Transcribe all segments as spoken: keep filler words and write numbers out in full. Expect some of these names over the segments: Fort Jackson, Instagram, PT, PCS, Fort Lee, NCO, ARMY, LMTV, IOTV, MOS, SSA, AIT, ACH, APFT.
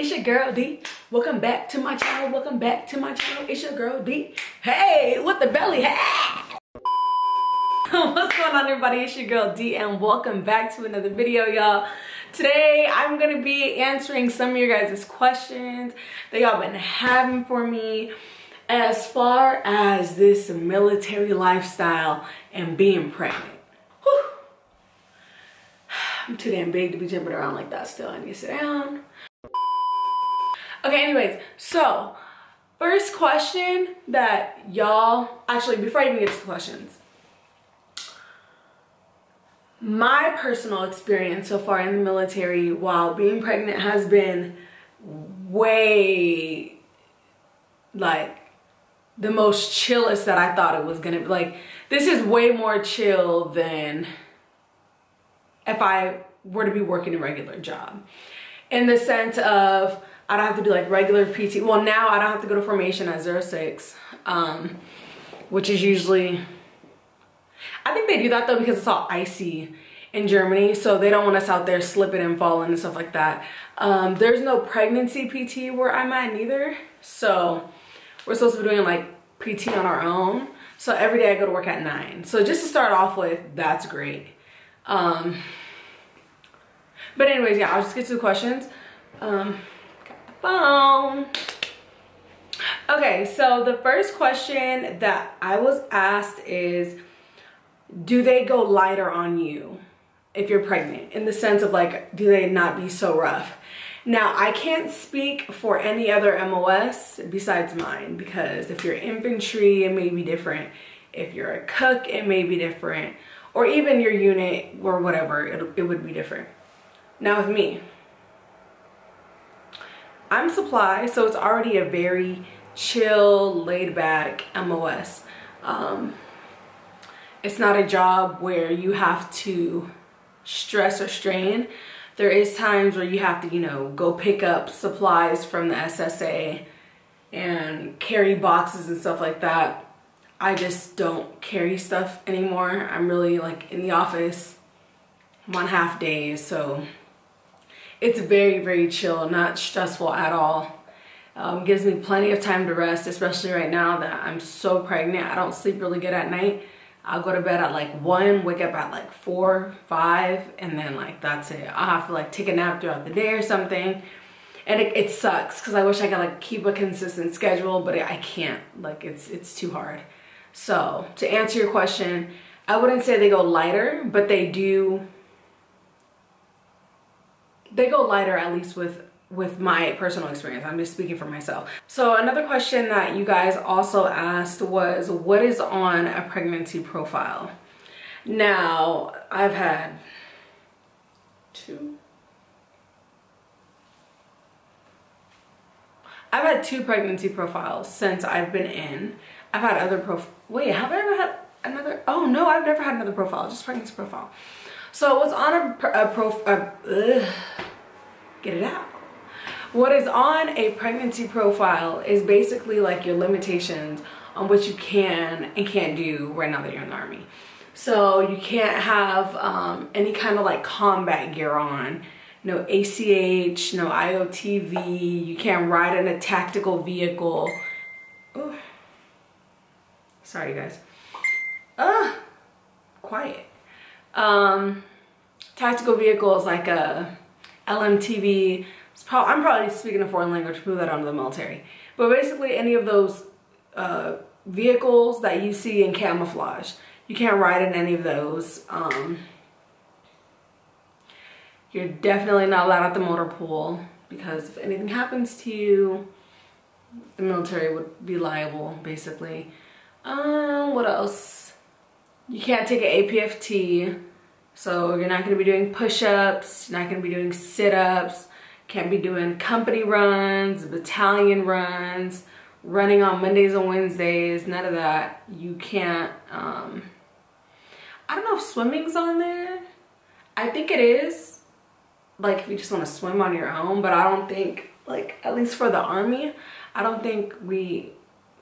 It's your girl D. Welcome back to my channel. Welcome back to my channel. It's your girl D. Hey, with the belly. Hey. What's going on, everybody? It's your girl D, and welcome back to another video, y'all. Today, I'm gonna be answering some of your guys' questions that y'all been having for me as far as this military lifestyle and being pregnant. Whew. I'm too damn big to be jumping around like that still. I need to sit down. Okay, anyways, so first question that y'all, actually before I even get to the questions, my personal experience so far in the military while being pregnant has been way, like, the most chillest that I thought it was gonna be. Like, this is way more chill than if I were to be working a regular job, in the sense of I don't have to do like regular P T. Well, now I don't have to go to formation at zero six, um, which is usually, I think they do that though because it's all icy in Germany, so they don't want us out there slipping and falling and stuff like that. Um, there's no pregnancy P T where I'm at neither, so we're supposed to be doing like P T on our own. So every day I go to work at nine. So just to start off with, that's great. Um, but anyways, yeah, I'll just get to the questions. Um, Boom. Okay, so the first question that I was asked is, do they go lighter on you if you're pregnant? In the sense of like, do they not be so rough? Now, I can't speak for any other M O S besides mine, because if you're infantry, it may be different. If you're a cook, it may be different. Or even your unit or whatever, it, it would be different. Now with me, I'm supply, so it's already a very chill, laid-back M O S. Um, it's not a job where you have to stress or strain. There is times where you have to, you know, go pick up supplies from the S S A and carry boxes and stuff like that. I just don't carry stuff anymore. I'm really like in the office. I'm on half days, so it's very, very chill, not stressful at all. Um, gives me plenty of time to rest, especially right now that I'm so pregnant. I don't sleep really good at night. I'll go to bed at like one, wake up at like four, five, and then like that's it. I'll have to like take a nap throughout the day or something. And it, it sucks because I wish I could like keep a consistent schedule, but I can't. Like it's, it's too hard. So to answer your question, I wouldn't say they go lighter, but they do... They go lighter, at least with, with my personal experience. I'm just speaking for myself. So another question that you guys also asked was, what is on a pregnancy profile? Now, I've had two. I've had two pregnancy profiles since I've been in. I've had other prof- Wait, have I ever had another? Oh no, I've never had another profile, just pregnancy profile. So what's on a, a profile, get it out. What is on a pregnancy profile is basically like your limitations on what you can and can't do right now that you're in the Army. So you can't have um, any kind of like combat gear on, no A C H, no I O T V, you can't ride in a tactical vehicle. Ooh. Sorry guys, ah, quiet. Um, tactical vehicles like a L M T V, pro I'm probably speaking a foreign language to prove that I'm in the military, but basically any of those uh, vehicles that you see in camouflage, you can't ride in any of those. Um, you're definitely not allowed at the motor pool because if anything happens to you, the military would be liable basically. Um, what else? You can't take an A P F T. So you're not gonna be doing push-ups, not gonna be doing sit-ups, can't be doing company runs, battalion runs, running on Mondays and Wednesdays, none of that. You can't, um, I don't know if swimming's on there. I think it is, like if you just wanna swim on your own, but I don't think, like at least for the Army, I don't think we,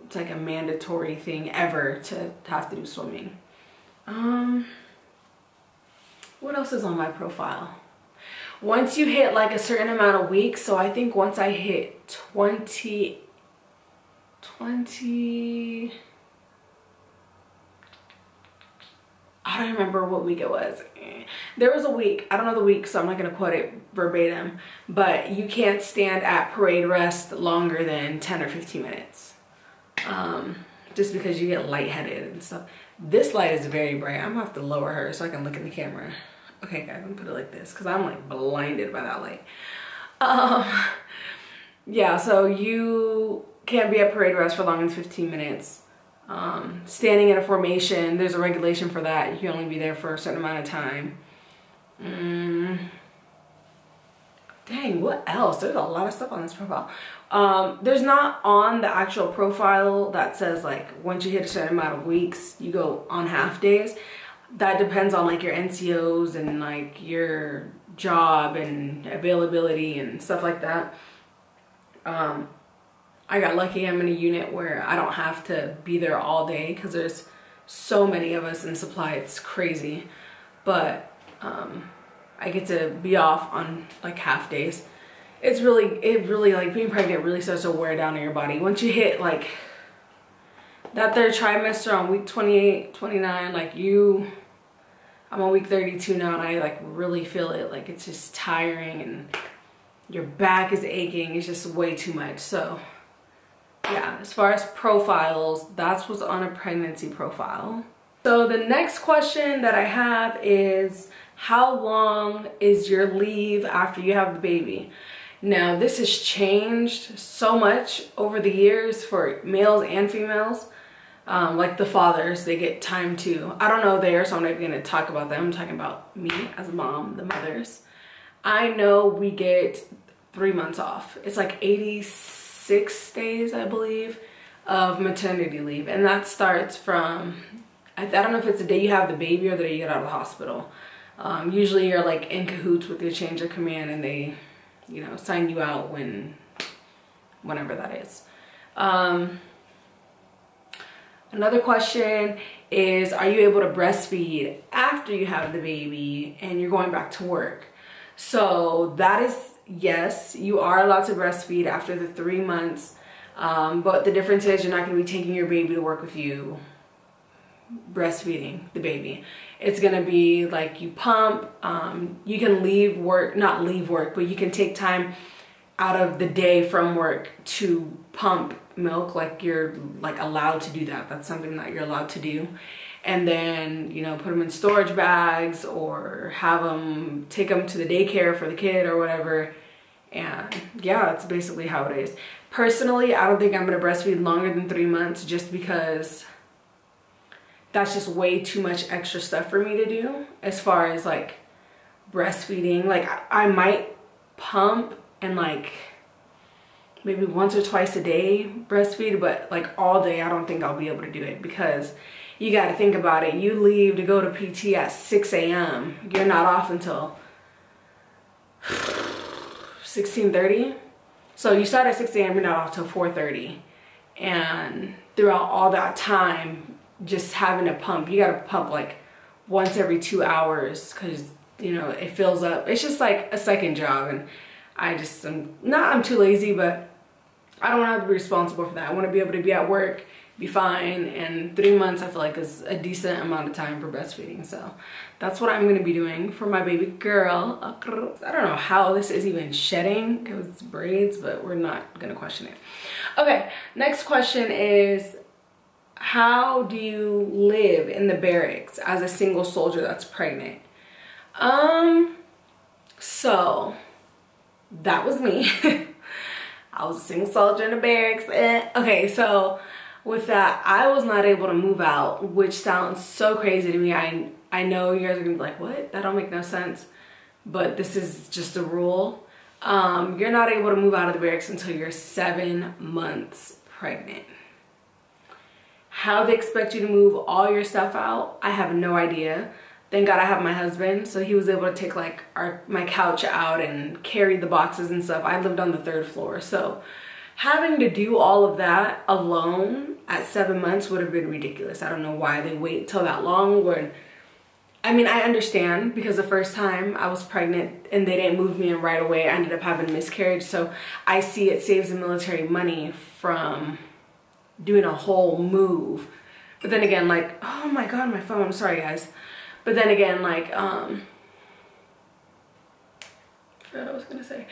it's like a mandatory thing ever to have to do swimming. Um. What else is on my profile? Once you hit like a certain amount of weeks, so I think once I hit twenty, twenty, I don't remember what week it was. There was a week, I don't know the week, so I'm not gonna quote it verbatim, but you can't stand at parade rest longer than ten or fifteen minutes. Um, just because you get lightheaded and stuff. This light is very bright. I'm gonna have to lower her so I can look in the camera. Okay guys, I'm gonna put it like this because I'm like blinded by that light. Um, yeah, so you can't be at parade rest for longer than fifteen minutes. Um, standing in a formation, there's a regulation for that. You can only be there for a certain amount of time. Mm. Dang, what else? There's a lot of stuff on this profile. Um, there's not on the actual profile that says like once you hit a certain amount of weeks, you go on half days. That depends on like your N C Os and like your job and availability and stuff like that. Um, I got lucky. I'm in a unit where I don't have to be there all day because there's so many of us in supply. It's crazy. But um, I get to be off on like half days. It's really, it really like being pregnant really starts to wear down on your body. Once you hit like that third trimester on week twenty-eight, twenty-nine, like you, I'm on week thirty-two now and I like really feel it. Like it's just tiring and your back is aching. It's just way too much. So yeah, as far as profiles, that's what's on a pregnancy profile. So the next question that I have is, how long is your leave after you have the baby? Now, this has changed so much over the years for males and females. Um, like the fathers, they get time too. I don't know there, so I'm not gonna talk about them. I'm talking about me as a mom, the mothers. I know we get three months off. It's like eighty-six six days, I believe, of maternity leave. And that starts from, I don't know if it's the day you have the baby or the day you get out of the hospital. Um, usually you're like in cahoots with your change of command and they, you know, sign you out when, whenever that is. Um, another question is, are you able to breastfeed after you have the baby and you're going back to work? So that is, yes, you are allowed to breastfeed after the three months, um, but the difference is you're not going to be taking your baby to work with you breastfeeding the baby. It's going to be like you pump, um, you can leave work, not leave work, but you can take time out of the day from work to pump milk, like you're like allowed to do that. That's something that you're allowed to do. And then, you know, put them in storage bags or have them, take them to the daycare for the kid or whatever. And yeah, that's basically how it is. Personally, I don't think I'm gonna breastfeed longer than three months just because that's just way too much extra stuff for me to do as far as like breastfeeding. Like I might pump and like maybe once or twice a day breastfeed, but like all day, I don't think I'll be able to do it because you got to think about it. You leave to go to P T at six A M You're not off until sixteen thirty. So you start at six A M You're not off till four thirty. And throughout all that time, just having to pump, you got to pump like once every two hours because, you know, it fills up. It's just like a second job. And I just, I'm not, I'm too lazy, but I don't want to be responsible for that. I want to be able to be at work, be fine, and three months I feel like is a decent amount of time for breastfeeding. So that's what I'm going to be doing for my baby girl. I don't know how this is even shedding because it's braids, but we're not going to question it. Okay, next question is, how do you live in the barracks as a single soldier that's pregnant? Um, so that was me. I was a single soldier in the barracks. Eh. Okay, so with that, I was not able to move out, which sounds so crazy to me. I, I know you guys are gonna be like, what? That don't make no sense. But this is just a rule. Um, you're not able to move out of the barracks until you're seven months pregnant. How they expect you to move all your stuff out, I have no idea. Thank God I have my husband, so he was able to take like our, my couch out and carry the boxes and stuff. I lived on the third floor, so having to do all of that alone at seven months would have been ridiculous. I don't know why they wait till that long when I mean, I understand, because the first time I was pregnant and they didn't move me in right away, I ended up having a miscarriage. So I see it saves the military money from doing a whole move. But then again, like, oh my God, my phone, I'm sorry guys. But then again, like, um, I forgot what I was gonna say.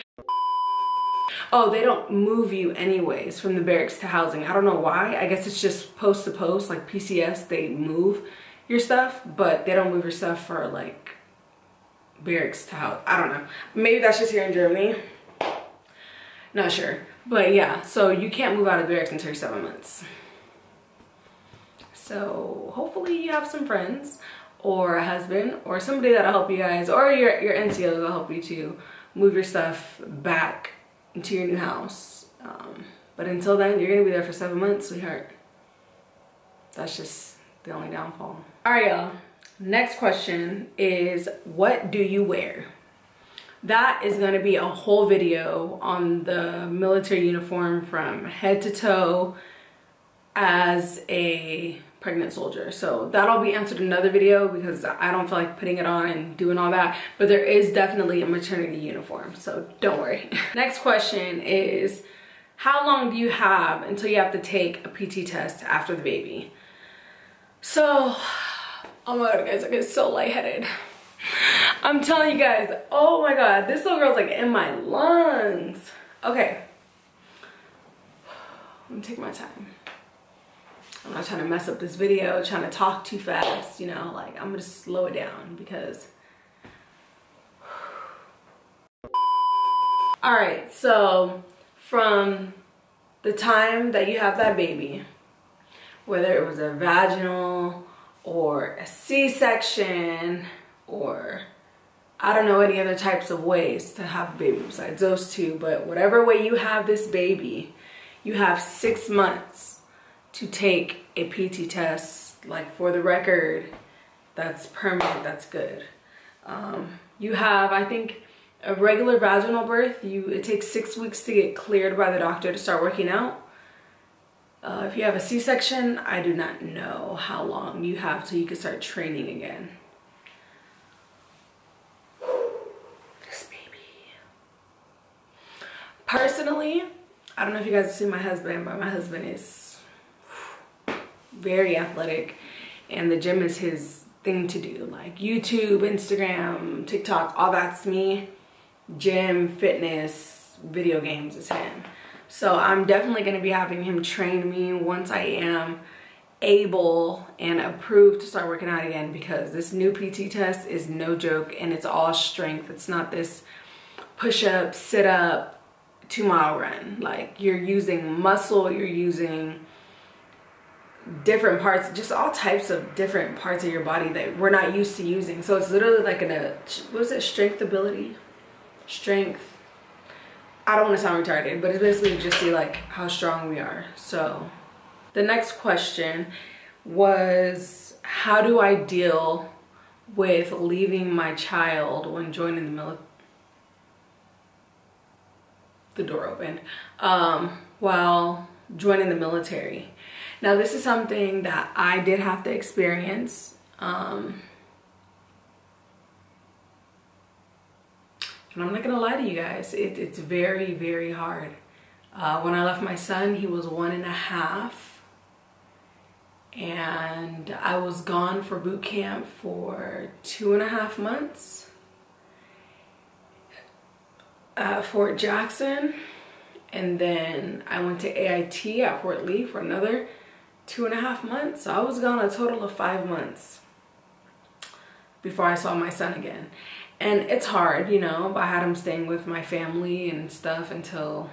Oh, they don't move you anyways from the barracks to housing. I don't know why. I guess it's just post to post, like P C S, they move your stuff, but they don't move your stuff for like barracks to house. I don't know. Maybe that's just here in Germany. Not sure. But yeah, so you can't move out of barracks until you're seven months. So hopefully you have some friends or a husband or somebody that'll help you guys, or your, your N C O will help you to move your stuff back into your new house. Um, but until then, you're gonna be there for seven months, sweetheart. That's just the only downfall. All right, y'all. Next question is, what do you wear? That is gonna be a whole video on the military uniform from head to toe as a pregnant soldier. So that'll be answered in another video because I don't feel like putting it on and doing all that, but there is definitely a maternity uniform, so don't worry. Next question is, how long do you have until you have to take a P T test after the baby? So, oh my God guys, I get so lightheaded. I'm telling you guys, oh my God, this little girl's like in my lungs. Okay, I'm gonna take my time. I'm not trying to mess up this video, trying to talk too fast, you know, like I'm gonna slow it down because. All right, so from the time that you have that baby, whether it was a vaginal or a C section or I don't know any other types of ways to have a baby besides those two, but whatever way you have this baby, you have six months to take a P T test, like for the record, that's permanent, that's good. Um, you have, I think, a regular vaginal birth, you it takes six weeks to get cleared by the doctor to start working out. Uh, if you have a C section, I do not know how long you have till you can start training again. This baby. Personally, I don't know if you guys have seen my husband, but my husband is very athletic and the gym is his thing to do. Like YouTube, Instagram, TikTok, all that's me. Gym, fitness, video games is him. So I'm definitely gonna be having him train me once I am able and approved to start working out again, because this new P T test is no joke and it's all strength. It's not this push-up, sit-up, two-mile run. Like you're using muscle, you're using different parts, just all types of different parts of your body that we're not used to using. So it's literally like an, a, what is it, strength ability? Strength. I don't want to sound retarded, but it's basically just see like how strong we are. So the next question was, how do I deal with leaving my child when joining the military? The door opened. Um, while joining the military. Now this is something that I did have to experience. Um, and I'm not gonna lie to you guys, it, it's very, very hard. Uh, when I left my son, he was one and a half. And I was gone for boot camp for two and a half months at Fort Jackson. And then I went to A I T at Fort Lee for another two and a half months. So I was gone a total of five months before I saw my son again. And it's hard, you know, I had him staying with my family and stuff until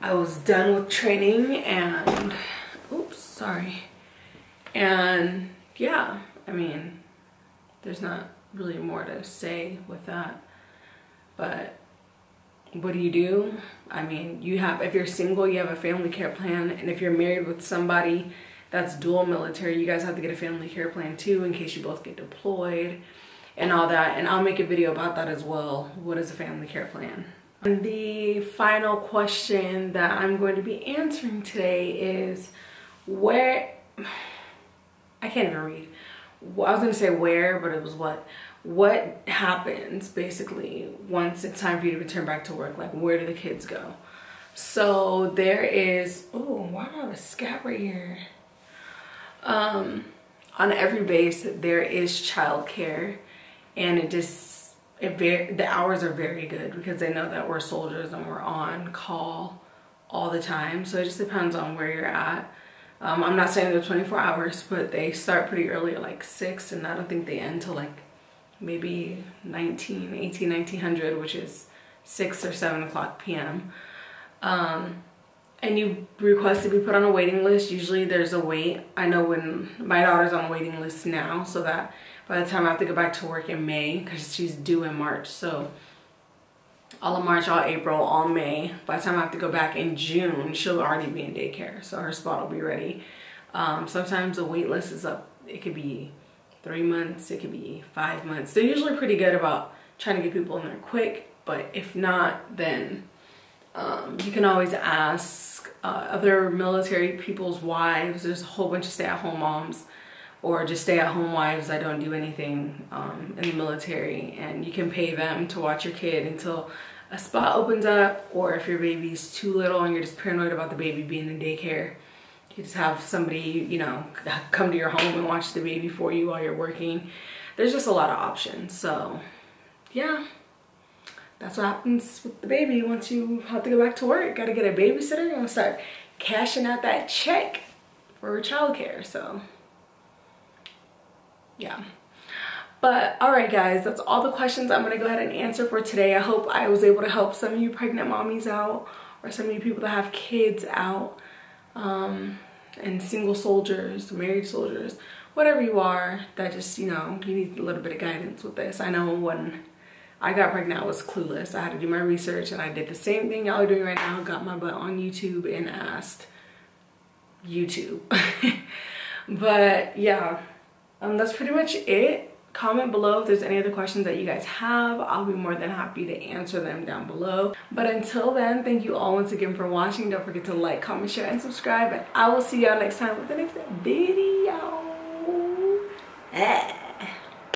I was done with training and, oops, sorry. And yeah, I mean, there's not really more to say with that, but what do you do? I mean, you have, if you're single, you have a family care plan, and if you're married with somebody that's dual military, you guys have to get a family care plan too in case you both get deployed and all that. And I'll make a video about that as well. What is a family care plan? And the final question that I'm going to be answering today is, where, I can't even read. I was gonna say where, but it was what. What happens basically once it's time for you to return back to work? Like, where do the kids go? So there is, oh, why do I have a scat right here? Um, on every base there is childcare, and it just it the hours are very good because they know that we're soldiers and we're on call all the time. So it just depends on where you're at. Um, I'm not saying they're twenty-four hours, but they start pretty early, like six, and I don't think they end till like maybe nineteen, eighteen, nineteen hundred, which is six or seven o'clock p m Um, and you request to be put on a waiting list. Usually there's a wait. I know when my daughter's on a waiting list now, so that by the time I have to go back to work in May, because she's due in March, so all of March, all April, all May, by the time I have to go back in June, she'll already be in daycare, so her spot will be ready. Um, sometimes the wait list is up. It could be three months, it could be five months. They're usually pretty good about trying to get people in there quick, but if not, then um, you can always ask uh, other military people's wives. There's a whole bunch of stay-at-home moms or just stay-at-home wives that don't do anything um, in the military, and you can pay them to watch your kid until a spot opens up, or if your baby's too little and you're just paranoid about the baby being in daycare, you just have somebody, you know, come to your home and watch the baby for you while you're working. There's just a lot of options. So yeah, that's what happens with the baby once you have to go back to work. Got to get a babysitter and start cashing out that check for childcare. So yeah. But all right, guys, that's all the questions I'm going to go ahead and answer for today. I hope I was able to help some of you pregnant mommies out, or some of you people that have kids out. Um, and single soldiers, married soldiers, whatever you are, that just, you know, you need a little bit of guidance with this. I know when I got pregnant, I was clueless. I had to do my research, and I did the same thing y'all are doing right now. Got my butt on YouTube and asked YouTube. But yeah, um, that's pretty much it. Comment below if there's any other questions that you guys have. I'll be more than happy to answer them down below. But until then, thank you all once again for watching. Don't forget to like, comment, share, and subscribe. And I will see y'all next time with the next video.